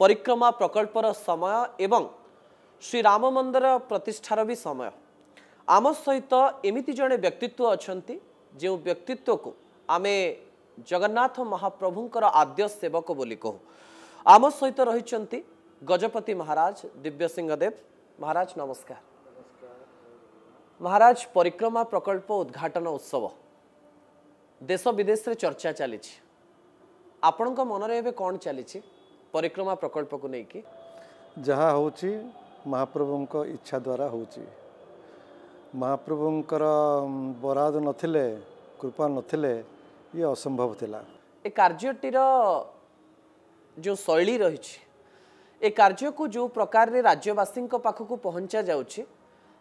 परिक्रमा प्रकल्पर समय एवं श्री राम मंदिर प्रतिष्ठार भी समय आम सहित एमती जड़े व्यक्तित्व अच्छा जो व्यक्तित्व को आम जगन्नाथ महाप्रभुंर आद्य सेवक बोली कहूँ। आम सहित रही गजपति महाराज दिव्यसिंह देव महाराज नमस्कार। महाराज परिक्रमा प्रकल्प उद्घाटन उत्सव देश विदेश रे चर्चा चली आपण मनरे एवं कौन चली परिक्रमा प्रकल्प को लेकिन जहाँ हूँ महाप्रभु इच्छा द्वारा हूँ महाप्रभुंर बराद नथिले कृपा नथिले ये असंभव थिला। ए कार्यटीर जो शैली रही ए कार्य को जो प्रकार रे राज्यवासी पाखक पहुँचा जाउछि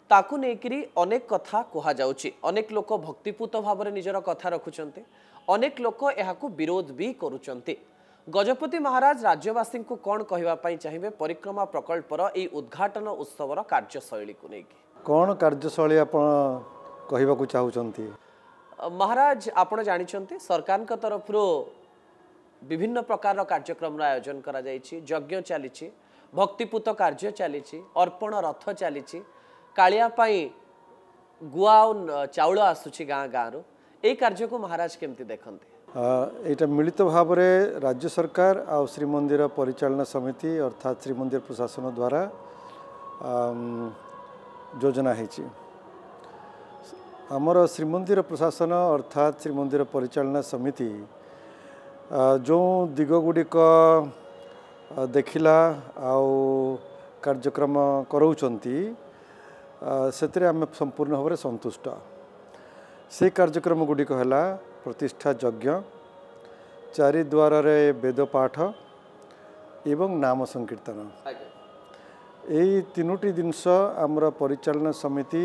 ताकु नेकरी अनेक कथा कहा जाउछि। अनेक लोक भक्तिपूत भाव में निजर कथा रखुचंते अनेक लोक एहाकु विरोध भी करुचंते। गजपति महाराज राज्यवासी को कौन कहवा पई चाहिए परिक्रमा प्रकल्पर ए उद्घाटन उत्सवर कार्यशैली को नेकी कौन कार्यशैली आपण कहबाकू चाहुचंती? महाराज आपण जानिचंते सरकार के तरफ रो विभिन्न प्रकार कार्यक्रम आयोजन करा जायछि, यज्ञ चली भक्तिपूत कार्य चली अर्पण रथ चली कालिया पाई गुआ चाउल आसुची गाँ गाँव यही कार्य को महाराज केमती देखते? यहाँ मिलित भाव में राज्य सरकार और श्रीमंदिर परिचालना समिति अर्थात श्रीमंदिर प्रशासन द्वारा योजना होती। आमर श्रीमंदिर प्रशासन अर्थात श्रीमंदिर परिचालना समिति जो दिगगुड़िक देखला कार्यक्रम कराउचंती सेतिरे आमे संपूर्ण भाव में संतुष्ट। से कार्यक्रम गुड़िक है प्रतिष्ठा यज्ञ चारिद्वार वेद पाठ एवं नाम संकीर्तन यही तीनोटी जिनस आमर परिचालना समिति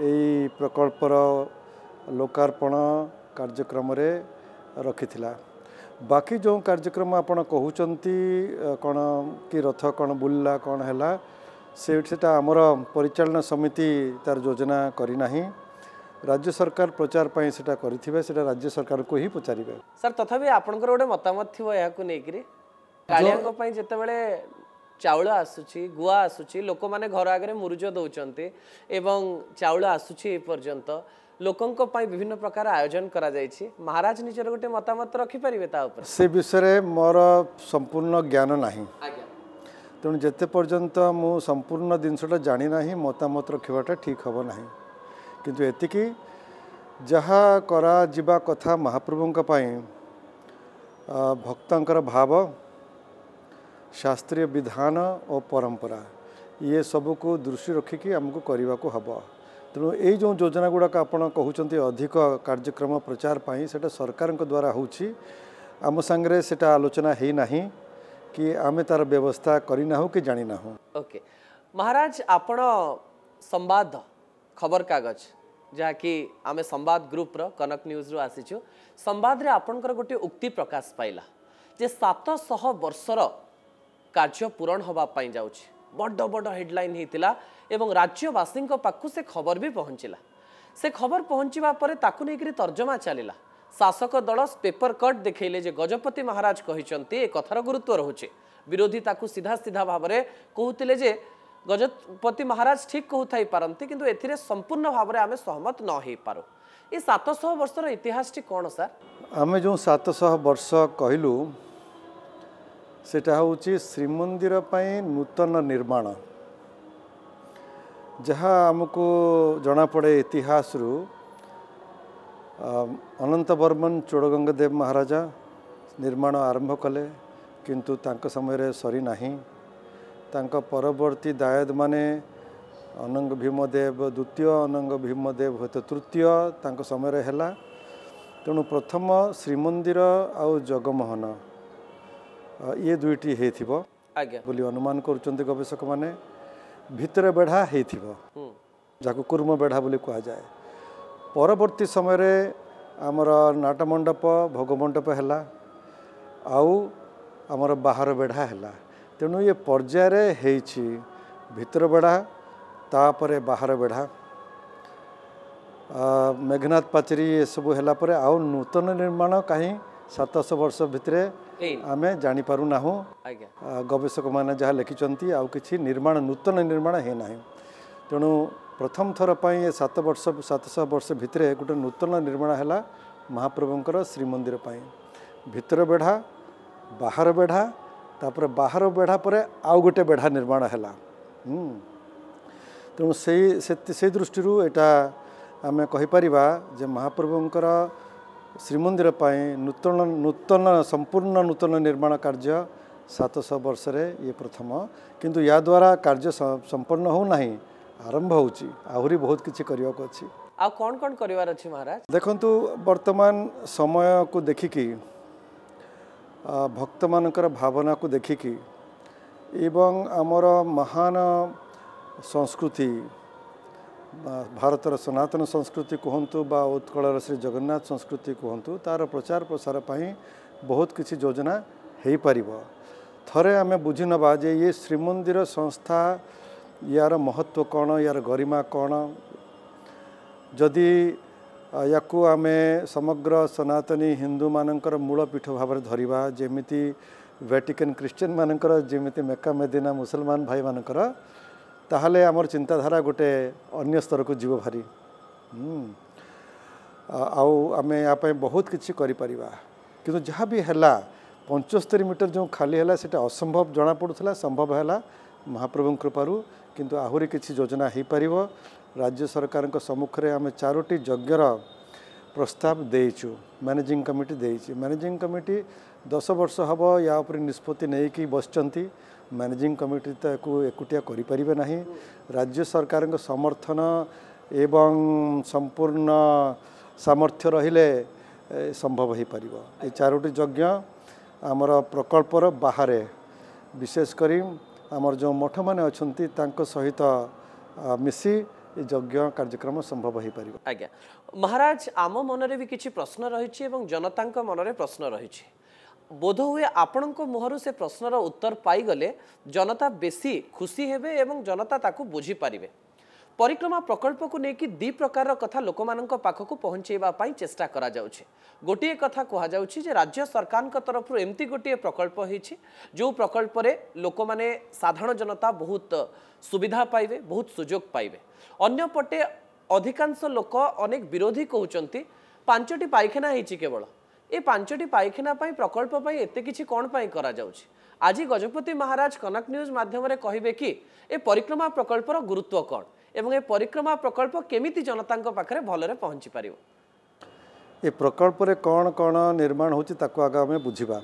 यही प्रकल्पर लोकार्पण कार्यक्रम रखी थिला। बाकी जो कार्यक्रम आपण कहउचंती कौन कि रथ कौन बुल्ला कौन है सेटा आमर परिचालना समिति तार योजना करना राज्य सरकार प्रचार पाई सेटा करिथिबे सेटा राज्य सरकार को ही पचारे। सर तथापि आपनकर गोटे मतामत थी या कालियां जिते बड़े चाउल आसूची गुआ आसूची लोक मैंने घर आगे मुरुज दौरान एवं चाउल आसूची पर्यंत लोकों को पाई विभिन्न प्रकार आयोजन करा जायछि महाराज निजर गोटे मतामत रखिपारे से विषय मोर संपूर्ण ज्ञान ना तेणु जिते पर्यंत मु संपूर्ण जिनसटा जानी ना मतामत रखा ठीक हम ना किंतु एतिकी जहा करा जिबा कथा महाप्रभुंका पाई भक्तंकर भाव शास्त्रीय विधान और परंपरा ये सब को दृष्टि रखिकी आमको करने को हम तेणु यही जो योजना गुड़ाक आपड़ कहते अधिक कार्यक्रम प्रचार पाई सेटा सरकार द्वारा होछि आम संगे सेटा आलोचना है ना कि आमे तार व्यवस्था करना हो कि जानी ना हो। ओके महाराज आपण संवाद खबर कागज जहाँ कि आमे संवाद ग्रुप रो कनक न्यूज रो आसीचो संवाद रे आपनकर गोटे उक्ति प्रकाश पाइला जे 700 वर्षर कार्य पूरण होबा पई जाउछि बड़ बड़ हेडलाइन हेतिला एवं राज्यवासी पाखु से खबर भी पहुँचला। से खबर पहुँचवा पर ताकु नेकरी तर्जमा चलिला शासक दल पेपर कट देखले गजपति महाराज कहते ए कथार गुरुत्व रोचे विरोधी ताकू सीधा सीधा भाव में कहते जे गजपति महाराज ठीक कहथाई पारती किंतु एथिरे संपूर्ण भाव में आम सहमत न हो पारो। ये 700 वर्षर इतिहास कौन सर? आम जो 700 वर्ष कहलु सेटा हूँ श्रीमंदिर नूतन निर्माण जहाँ आमको जना पड़े इतिहास रु अनंत बर्मन चोड़गंगदेव महाराजा निर्माण आरंभ कले किंतु तांका समय सरी नहीं तांका परवर्ती दायद माने अनंग भीमदेव द्वितीय अनंग भीमदेव हे तो तृतीय तांका समय हैला। तेणु प्रथम श्रीमंदिर आउ जगमोहन ये दुईटी होइथिबो बोली अनुमान करुचंती गवेषक माने। भितर बेढ़ा होइथिबो जाको कुर्म बेढ़ा बोली कहा जाए। परवर्ती समय रे आमर नाटमंडप भोगमंडप हैला आउ आमर बाहर बेढ़ा हैला। तेणु ये पर्याय रे हेछि भितर बेढ़ा तापरे बाहर बेढ़ा मेघनाथ पाचेरी ये सब हैला परे आउ नूतन निर्माण कहीं सतश वर्ष भितर आम जापना गवेषक मैंने जहाँ लिखिंट आउ कि निर्माण नूतन निर्माण है ना तेणु प्रथम थरपाई 700 वर्ष भितर गोटे नूतन निर्माण है महाप्रभुंर श्रीमंदिर भितर बेढ़ा बाहर बेढ़ा तापर बाहर बेढ़ा पर आउ गोटे बेढ़ा निर्माण है तेणु से दृष्टि एटा आम कहीपर जे महाप्रभुंर श्रीमंदिर नूतन संपूर्ण नूतन निर्माण कार्य 700 वर्ष ये प्रथम किंतु या द्वारा कार्य संपन्न होना आरंभ होची आहुरी बहुत किसी अच्छी आ कौन कौन करिवार अछि महाराज देखंतु वर्तमान समय को देखिकी भक्त मानकर भावना को देखिकी एवं आमर महान संस्कृति भारतर सनातन संस्कृति कहतु बा उत्कल श्री जगन्नाथ संस्कृति कहतु तार प्रचार प्रसार पाई बहुत किसी योजना हो पार थे आम बुझी नवा जे ये श्रीमंदिर संस्था यार महत्व कौन यार गरिमा कौन जदि या आमे समग्र सनातनी हिंदू मानकर मूल पीठ भाव धरिबा जेमिति वेटिकन क्रिश्चियन मानकर जेमिति मेका मेदिना मुसलमान भाई मानकर ताहले आमर चिंताधारा गोटे अन्य स्तर को जीव भारी आउ आम या बहुत किसी करिपरिबा किंतु जहाँ भी हैला 75 मीटर जो खाली हैला सेटा असंभव जना पड़ुथला संभव हैला महाप्रभु कृपारू किंतु आहुरी किसी योजना हो पार राज्य सरकार सम्मुखें आम 4टी यज्ञर प्रस्ताव देचु मैनेजिंग कमिटी देची मैनेजिंग कमिटी 10 वर्ष हम या निष्पत्ति नहीं कि बसचंती मैनेजिंग कमिटी तो एकुटिया करें ना राज्य सरकार समर्थन एवं संपूर्ण सामर्थ्य रहिले संभव हो पार ये 4टी यज्ञ आमर प्रकल्पर बाहर विशेषकर आमर जो मठ मैंने अच्छा सहित मिसी यज्ञ कार्यक्रम संभव हो पार आज्ञा महाराज आम मनरे भी किसी प्रश्न रही जनता मनरे प्रश्न रही बोध हुए आपण मुहर से प्रश्नर उत्तर पाईगले जनता बेसी खुशी हेबे एवं जनता ताकू बुझी पारिबे परिक्रमा प्रकल्प को लेकिन 2 प्रकार कथा लोक मानक पाखक पहुँचेवाई चेष्टा करा जाउछि गोटे कथा कह जाउछि जे राज्य सरकार तरफ एमती गोटे प्रकल्प होइछि जो प्रकल्प रे लोक माने साधारण जनता बहुत सुविधा पाइबे बहुत सुजोग पाइबे अन्य पटे अधिकांश लोक अनेक विरोधी कहउचंती 5टी पायखाना होइछि केवल ए 5टी पायखाना पई प्रकल्प पई एते किछि कोन पई करा जाउछि आज गजपति महाराज कनक न्यूज माध्यम रे कहिबे कि ए परिक्रमा प्रकल्पर गुरुत्व कोन एवं ए परिक्रमा प्रकल्प केमिति जनता पाखे भलरे पहुँची पार ये प्रकल्प रे कौन कौन निर्माण होची ताको आगे आम बुझा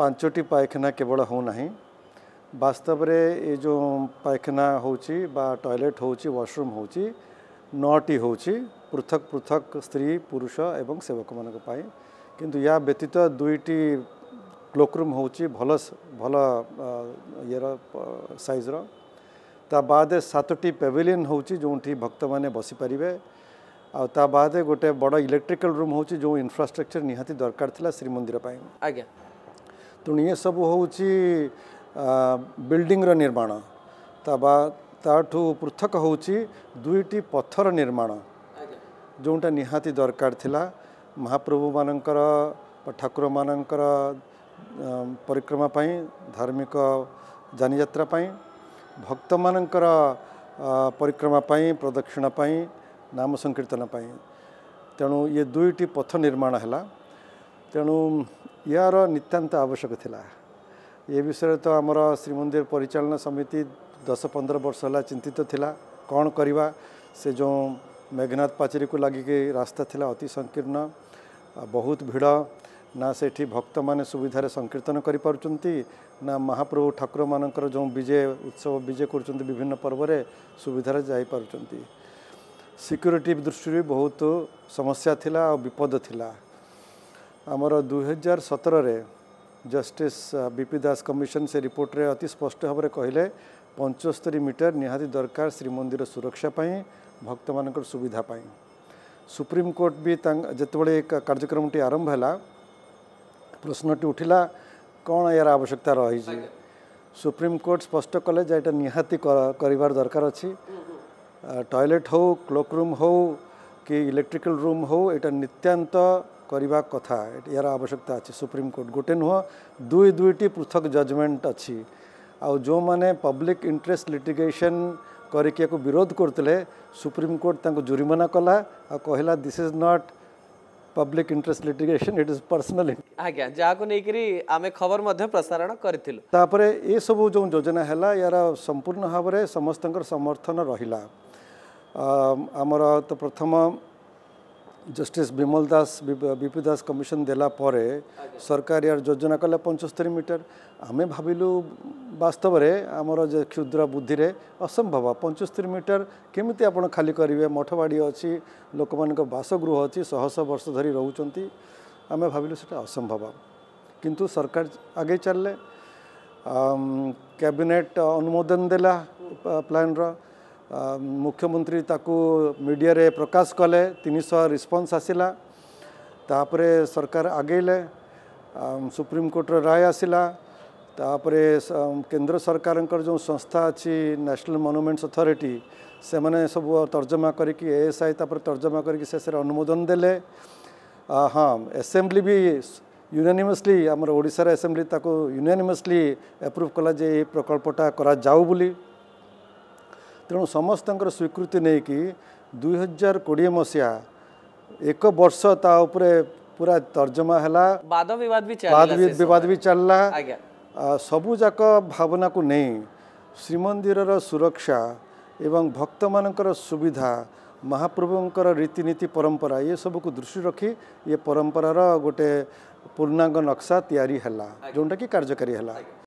5टी पायखाना केवल होना वास्तव रे ये जो पायखाना होची बा टॉयलेट होची वॉशरूम होची 9टी होची पृथक पृथक स्त्री पुरुष एवं सेवक मान किंतु या व्यतीत 2टी क्लोकरूम होची भल भल ये साइज रो ता बाद 7टी पेविलियन होची जोठी भक्त माने बसी परिवे आ ता बाद गोटे बड़ इलेक्ट्रिकल रूम होची जो इंफ्रास्ट्रक्चर निहाती दरकार थिला श्री मंदिर पाई आज्ञा तेणु ये सब होची बिल्डिंग रो निर्माण ताठू पृथक होची 2टी पत्थर निर्माण जोटा निहाती दरकार थिला महाप्रभु मानकर ठाकुर मानकर परिक्रमा पाई धार्मिक जानियात्रा पाई भक्त मानकर परिक्रमा पाई प्रदक्षिणा पाई नाम संकीर्तन पाई तेणु ये 2टी पथ निर्माण है तेणु यार नितांत आवश्यक थिला ये विषय तो आमर श्रीमंदिर परिचालना समिति 10-15 वर्ष है चिंतित तो थिला कौन करवा से जो मेघनाथ पाचेरी को लगिकी रास्ता थिला अति संकीर्ण बहुत भिड़ ना सेठी भक्त माने सुविधार संकीर्तन करिपारुचंती ना महाप्रभु ठाकुर मानकर जो विजय उत्सव विजय करुचंती विभिन्न पर्वरे सुविधार जाई पारुचंती सिक्यूरीटी दृष्टि बहुत समस्या थिला और विपद थिला आमर 2017 रे जस्टिस बीपी दास कमिशन से रिपोर्ट रे अति स्पष्ट भाव कहले 75 मीटर निहाती दरकार श्रीमंदिर सुरक्षा पाई भक्त मानकर सुविधा पाई सुप्रीम कोर्ट भी जितेबाला कार्यक्रम टी आरंभ हैला प्रश्नटी उठिला कौन यार आवश्यकता रही सुप्रीम कोर्ट स्पष्ट कले जेटा निहाती करिवार दरकार अछि टॉयलेट हो क्लोक रूम हो कि इलेक्ट्रिकल रूम हो एटा नित्यांत करवा कथा यार आवश्यकता अच्छे सुप्रीम कोर्ट गोटे नुह दुई दुईटी पृथक जजमेंट अच्छी आउ जो माने पब्लिक इंटरेस्ट लिटिगेशन करके विरोध करते सुप्रीम कोर्ट तांको जुरिमाना कला आ कहला this is not public interest litigation it is personal आज्ञा जहाँ नहीं आम खबर प्रसारण करूँ ये सब जो योजना है यार संपूर्ण भाव में समस्त समर्थन रहा आमर तो प्रथम justice Vimal Das BP Das commission देला परे सरकार यार योजना कला 75 मीटर आम भाविलु वास्तव में आमर जो क्षुद्र बुद्धि रे असंभव 75 मीटर केमिति आपण खाली करेंगे मठवाड़ी अच्छी लोक मान बासगृह अच्छी शह शह वर्ष धरी रोचती आम भाविलु से असंभव किंतु सरकार आगे चलले कैबिनेट अनुमोदन देला प्लान रा मुख्यमंत्री ताकू मीडिया रे प्रकाश कले 300 रिस्पन्स आसला तापरे सरकार आगेले सुप्रीम कोर्ट राय आसला तापरे केंद्र सरकार जो संस्था अच्छी नेशनल मॉन्यूमेंट्स अथॉरिटी से मैंने सब तर्जमा करके एएसआई तर्जमा करके शेष अनुमोदन देले। हाँ असेंबली भी यूनानिमसली आम ओडिशा रे असेंबली ताकू यूनानिमसली एप्रूव कला जे प्रकल्पटा करा जाऊ बोली तेणु समस्त स्वीकृति नहीं कि 2020 मसीहा एक वर्ष ता उपरे पूरा तर्जमा है वाद विवाद भी चलला सबूजाक भावना को नहीं श्रीमंदिर सुरक्षा एवं भक्त मानकर सुविधा महाप्रभुंकर रीतिनीति परंपरा ये सब को दृष्टि रखी ये परंपरार गोटे पूर्णांग नक्शा तैयारी है जोटा कि कार्यकारी है।